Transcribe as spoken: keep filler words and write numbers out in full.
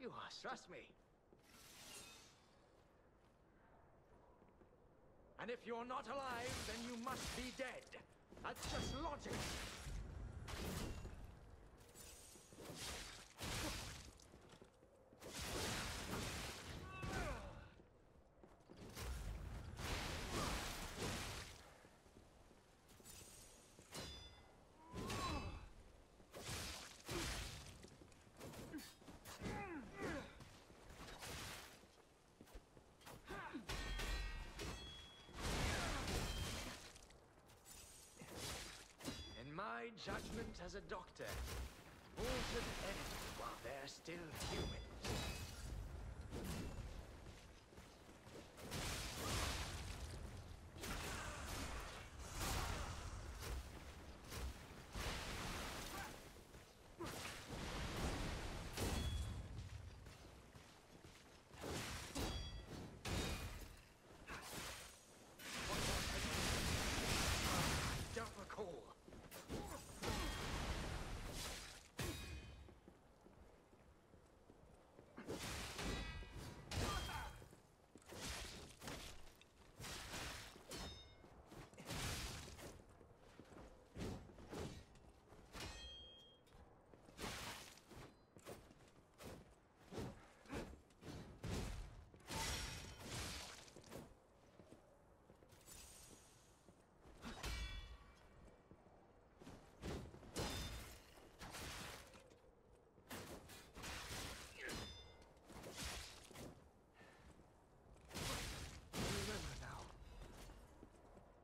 You are. Trust me. And if you're not alive, then you must be dead. That's just logic. In my judgment as a doctor, all should end while they're still human.